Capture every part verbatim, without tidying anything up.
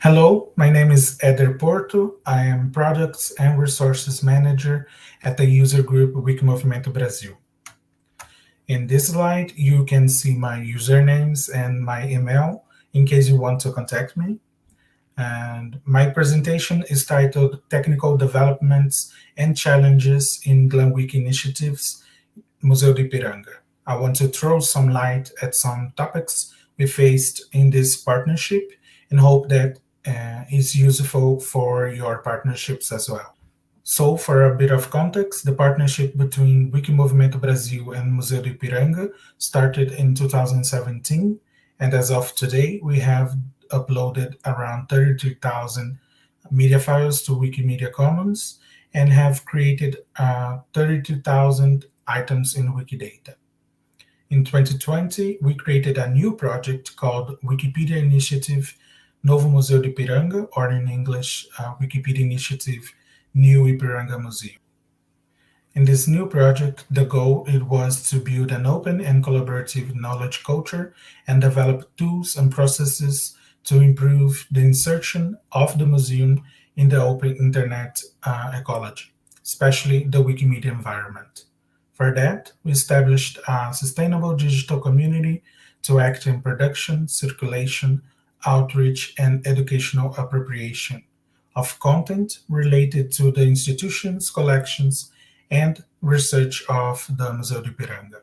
Hello, my name is Eder Porto. I am Products and Resources Manager at the user group Wikimovimento Brasil. In this slide, you can see my usernames and my email in case you want to contact me. And my presentation is titled Technical Developments and Challenges in GLAM-Wiki Initiatives Museu do Ipiranga. I want to throw some light at some topics we faced in this partnership and hope that uh, is useful for your partnerships as well. So, for a bit of context, the partnership between Wikimovimento Brasil and Museu do Ipiranga started in two thousand seventeen, and as of today, we have uploaded around thirty-two thousand media files to Wikimedia Commons and have created uh, thirty-two thousand items in Wikidata. In twenty twenty, we created a new project called Wikipedia Initiative Novo Museu do Ipiranga, or in English, uh, Wikipedia Initiative New Ipiranga Museum. In this new project, the goal it was to build an open and collaborative knowledge culture and develop tools and processes to improve the insertion of the museum in the open internet uh, ecology, especially the Wikimedia environment. For that, we established a sustainable digital community to act in production, circulation, outreach, and educational appropriation of content related to the institutions, collections, and research of the Museu do Ipiranga.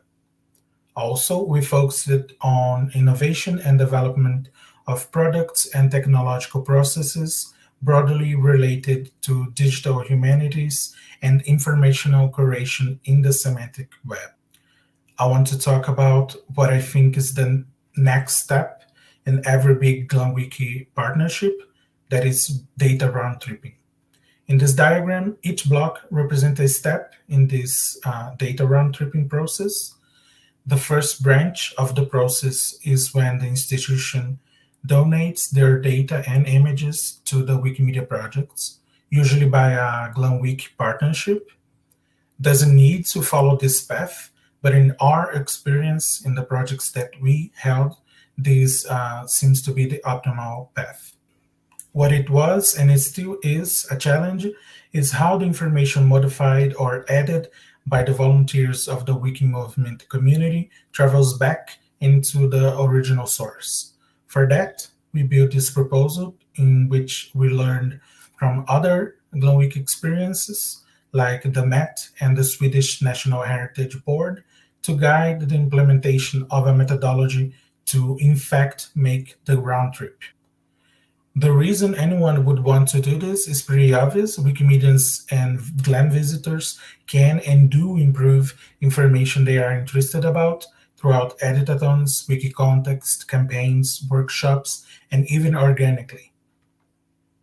Also, we focused on innovation and development of products and technological processes broadly related to digital humanities and informational curation in the semantic web. I want to talk about what I think is the next step in every big GLAM-Wiki partnership, that is data round-tripping. In this diagram, each block represents a step in this uh, data round-tripping process. The first branch of the process is when the institution donates their data and images to the Wikimedia projects, usually by a GLAM-Wiki partnership. Doesn't need to follow this path, but in our experience in the projects that we held, this uh, seems to be the optimal path. What it was, and it still is, a challenge is how the information modified or added by the volunteers of the Wikimovimento community travels back into the original source. For that, we built this proposal in which we learned from other GLAM-Wiki experiences, like the M E T and the Swedish National Heritage Board, to guide the implementation of a methodology to, in fact, make the round trip. The reason anyone would want to do this is pretty obvious. Wikimedians and GLAM visitors can and do improve information they are interested about throughout editathons, wiki context, campaigns, workshops, and even organically.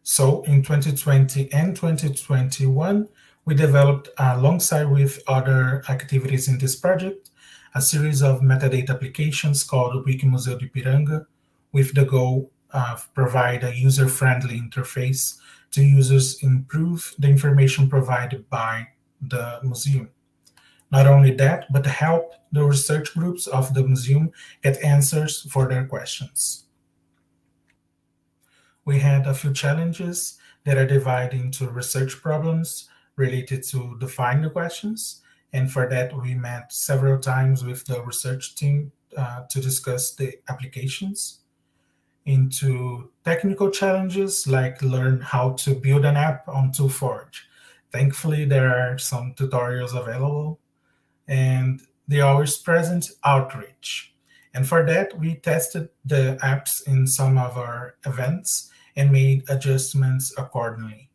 So in twenty twenty and twenty twenty-one, we developed, alongside with other activities in this project, a series of metadata applications called Wikimuseu do Ipiranga, with the goal of provide a user-friendly interface to users improve the information provided by the museum. Not only that, but help the research groups of the museum get answers for their questions. We had a few challenges that are divided into research problems related to define the questions, and for that we met several times with the research team uh, to discuss the applications. Into technical challenges, like learn how to build an app on Tool Forge. Thankfully, there are some tutorials available, and the always present outreach. And for that, we tested the apps in some of our events and made adjustments accordingly.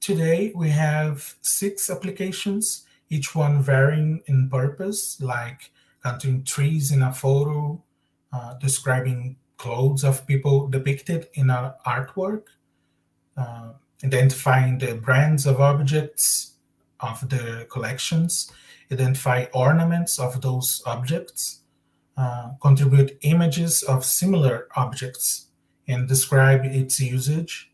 Today, we have six applications, each one varying in purpose, like counting trees in a photo, uh, describing clothes of people depicted in our artwork, uh, identifying the brands of objects of the collections, identify ornaments of those objects, uh, contribute images of similar objects, and describe its usage.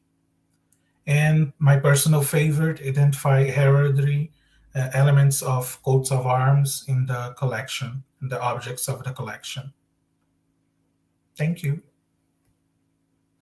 And my personal favorite, identify heraldry, uh, elements of coats of arms in the collection, in the objects of the collection. Thank you.